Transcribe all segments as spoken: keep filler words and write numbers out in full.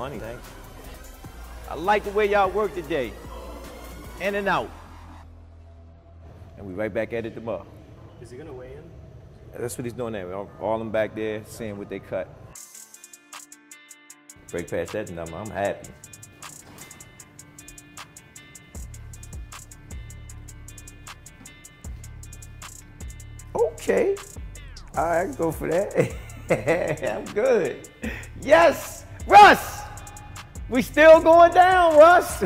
money. Thanks. I like the way y'all work today. In and out. And we right back at it tomorrow. Is he gonna weigh in? That's what he's doing now. All, all them back there, seeing what they cut. Break past that number, I'm happy. Okay, all right, I can go for that. I'm good. Yes, Russ! We still going down, Russ!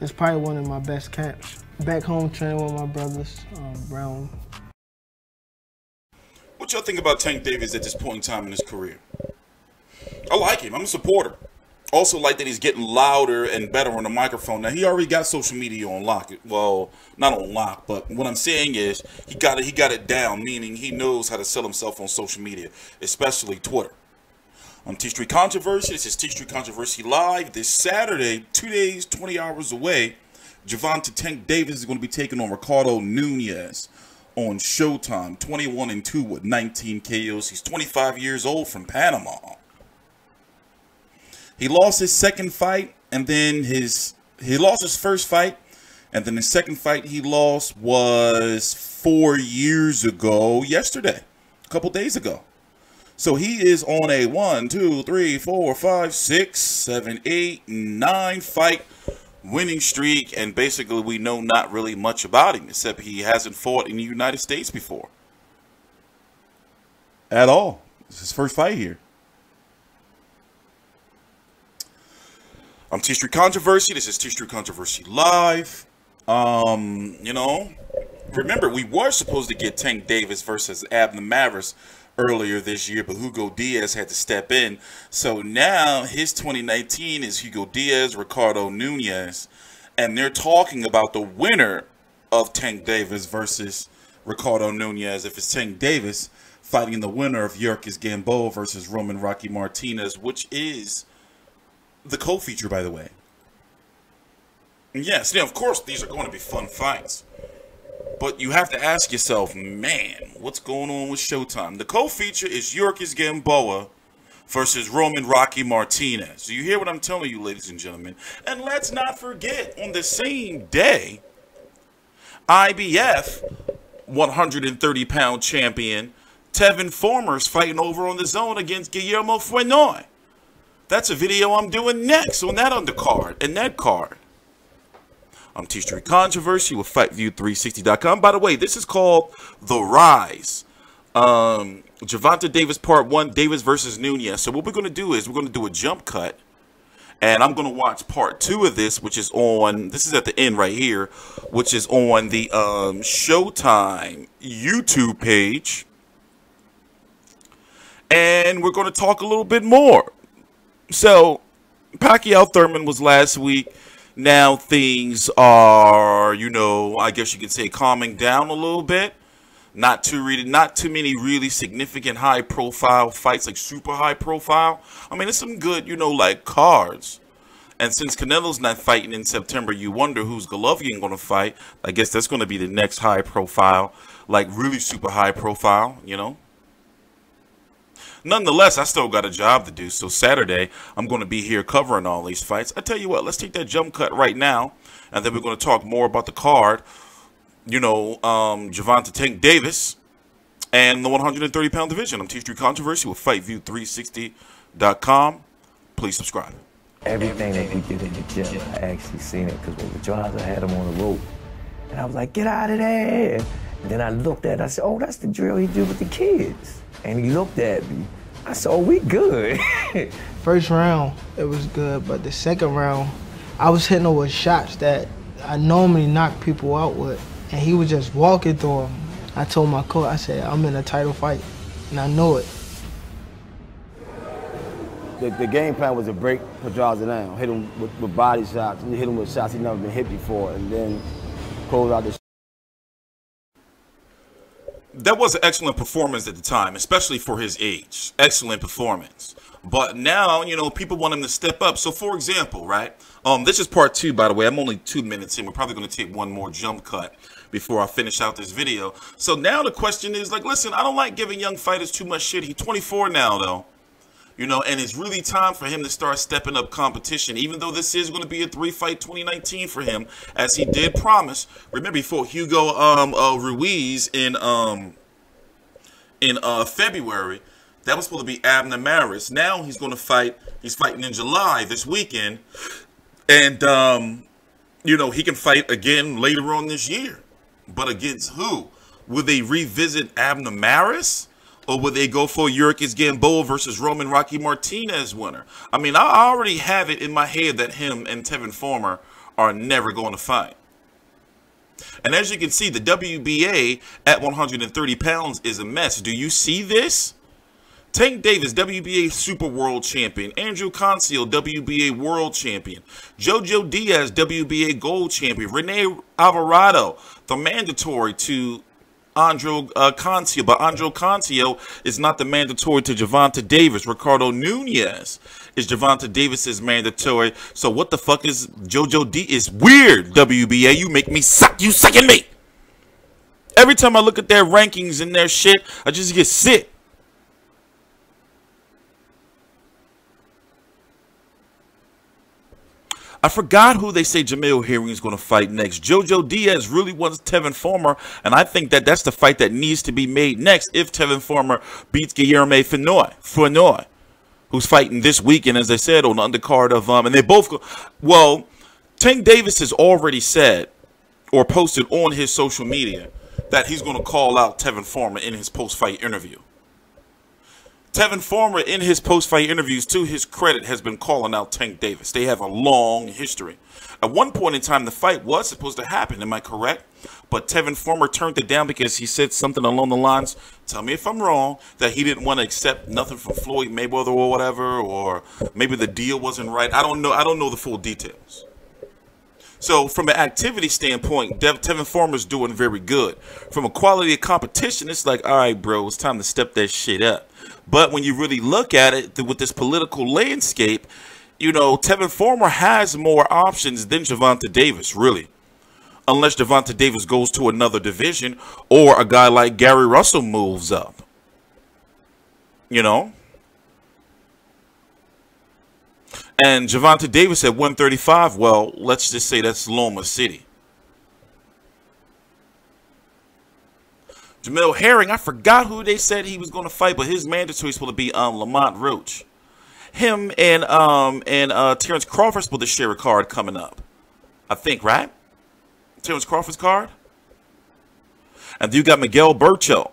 That's probably one of my best camps. Back home training with my brothers, um, Brown. What y'all think about Tank Davis at this point in time in his career? I like him. I'm a supporter. Also like that he's getting louder and better on the microphone. Now, he already got social media on lock. Well, not on lock, but what I'm saying is he got it, he got it down, meaning he knows how to sell himself on social media, especially Twitter. On T Street Controversy, this is T Street Controversy Live. This Saturday, two days, twenty hours away, Gervonta Tank Davis is going to be taking on Ricardo Nunez on Showtime, twenty-one and two with nineteen K Os. He's twenty-five years old from Panama. He lost his second fight, and then his he lost his first fight, and then the second fight he lost was four years ago yesterday, a couple days ago. So he is on a one, two, three, four, five, six, seven, eight, nine fight winning streak, and basically we know not really much about him except he hasn't fought in the United States before at all. It's his first fight here. I'm T Street Controversy. This is T Street Controversy Live. Um, you know, remember, we were supposed to get Tank Davis versus Abner Mares earlier this year, but Hugo Diaz had to step in. So now his twenty nineteen is Hugo Diaz, Ricardo Nunez, and they're talking about the winner of Tank Davis versus Ricardo Nunez. If it's Tank Davis fighting the winner of Yerkis Gamboa versus Roman Rocky Martinez, which is the co-feature, by the way. And yes, now of course these are going to be fun fights, but you have to ask yourself, man, what's going on with Showtime? The co-feature is Yerkis Gamboa versus Roman Rocky Martinez. Do you hear what I'm telling you, ladies and gentlemen? And let's not forget, on the same day, I B F one hundred thirty pound champion Tevin Farmer is fighting over on the zone against Guillermo Fuenoy. That's a video I'm doing next on that undercard and that card. I'm T Street Controversy with Fight View three sixty dot com. By the way, this is called The Rise. Um, Gervonta Davis Part one, Davis versus Nunez. So what we're going to do is we're going to do a jump cut. And I'm going to watch Part two of this, which is on, this is at the end right here, which is on the um, Showtime YouTube page. And we're going to talk a little bit more. So, Pacquiao Thurman was last week. Now things are, you know, I guess you could say calming down a little bit. Not too really, not too many really significant high-profile fights, like super high-profile. I mean, it's some good, you know, like cards. And since Canelo's not fighting in September, you wonder who's Golovkin going to fight. I guess that's going to be the next high-profile, like really super high-profile, you know. Nonetheless, I still got a job to do, so Saturday, I'm going to be here covering all these fights. I tell you what, let's take that jump cut right now, and then we're going to talk more about the card. You know, um, Gervonta Tank Davis and the one hundred thirty pound division. I'm T Street Controversy with Fight View three sixty dot com. Please subscribe. Everything that we did in the gym, I actually seen it, because with Jaws, I had him on the rope, and I was like, get out of there. And then I looked at it, I said, oh, that's the drill he did with the kids. And he looked at me. I said, oh, we good. First round, it was good, but the second round, I was hitting over shots that I normally knock people out with, and he was just walking through them. I told my coach, I said, I'm in a title fight, and I know it. The, the game plan was to break Pedraza down, hit him with, with body shots, and hit him with shots he'd never been hit before, and then close out the. That was an excellent performance at the time, especially for his age. Excellent performance. But now, you know, people want him to step up. So, for example, right, um, this is part two, by the way. I'm only two minutes in. We're probably going to take one more jump cut before I finish out this video. So now the question is, like, listen, I don't like giving young fighters too much shit. He's twenty-four now, though. You know, and it's really time for him to start stepping up competition, even though this is going to be a three-fight twenty nineteen for him, as he did promise. Remember, he fought Hugo um, uh, Ruiz in um, in uh, February. That was supposed to be Abner Mares. Now he's going to fight. He's fighting in July this weekend. And, um, you know, he can fight again later on this year. But against who? Will they revisit Abner Mares? Or would they go for Yerkis Gamboa versus Roman Rocky Martinez winner? I mean, I already have it in my head that him and Tevin Farmer are never going to fight. And as you can see, the W B A at one hundred thirty pounds is a mess. Do you see this? Tank Davis, W B A Super World Champion. Andrew Cancio, W B A World Champion. Jojo Diaz, W B A Gold Champion. Rene Alvarado, the mandatory to Andrew uh, Cancio, but Andrew Cancio is not the mandatory to Gervonta Davis. Ricardo Nunez is Gervonta Davis's mandatory. So what the fuck is Jojo D? It's weird, W B A. You make me suck. You sucking me. Every time I look at their rankings and their shit, I just get sick. I forgot who they say Jamel Herring is going to fight next. Jojo Diaz really wants Tevin Farmer, and I think that that's the fight that needs to be made next if Tevin Farmer beats Guillermo Fuenoy, Fuenoy, who's fighting this weekend, as I said, on the undercard of um. And they both go. Well, Tank Davis has already said or posted on his social media that he's going to call out Tevin Farmer in his post-fight interview. Tevin Farmer, in his post-fight interviews, to his credit, has been calling out Tank Davis. They have a long history. At one point in time, the fight was supposed to happen, am I correct? But Tevin Farmer turned it down because he said something along the lines, tell me if I'm wrong, that he didn't want to accept nothing from Floyd Mayweather or whatever, or maybe the deal wasn't right. I don't know. I don't know the full details. So from an activity standpoint, Dev, Tevin Farmer's doing very good. From a quality of competition, it's like, all right, bro, it's time to step that shit up. But when you really look at it with this political landscape, you know, Tevin Farmer has more options than Gervonta Davis, really. Unless Gervonta Davis goes to another division or a guy like Gary Russell moves up. You know? And Gervonta Davis at one thirty-five, well, let's just say that's Loma City. Jamel Herring, I forgot who they said he was going to fight, but his mandatory is supposed to be um, Lamont Roach. Him and um, and uh, Terrence Crawford's supposed to share a card coming up. I think, right? Terrence Crawford's card? And you got Miguel Burchell.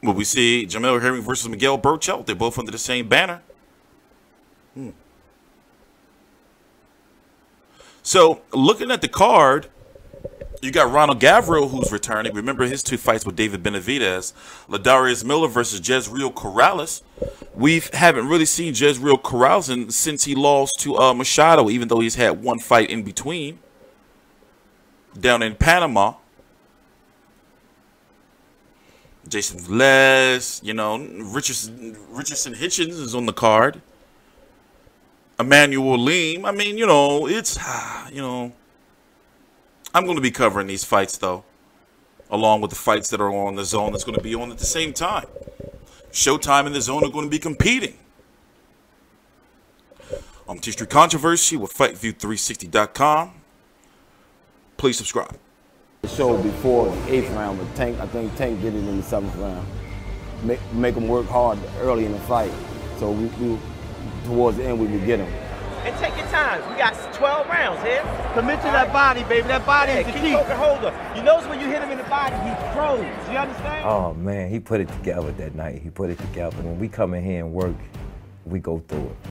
Well, we see Jamel Herring versus Miguel Burchell. They're both under the same banner. Hmm. So, looking at the card, you got Ronald Gavriel, who's returning. Remember his two fights with David Benavidez. Ladarius Miller versus Jezreel Corrales. We haven't really seen Jezreel Corrales in, since he lost to uh, Machado, even though he's had one fight in between down in Panama. Jason Velez, you know, Richardson, Richardson Hitchens is on the card. Emmanuel Leem. I mean, you know, it's, you know, I'm going to be covering these fights, though, along with the fights that are on the zone that's going to be on at the same time. Showtime and the zone are going to be competing. I'm T Street Controversy with Fight View three sixty dot com. Please subscribe. The show before the eighth round, but Tank, I think Tank did it in the seventh round. Make, make him work hard early in the fight. So we, we towards the end, we would get him. And take your time. We got twelve rounds here. Commit to that body, baby. That body is the key. Keep poking hold of. You notice when you hit him in the body, he froze. You understand? Oh, man. He put it together that night. He put it together. When we come in here and work, we go through it.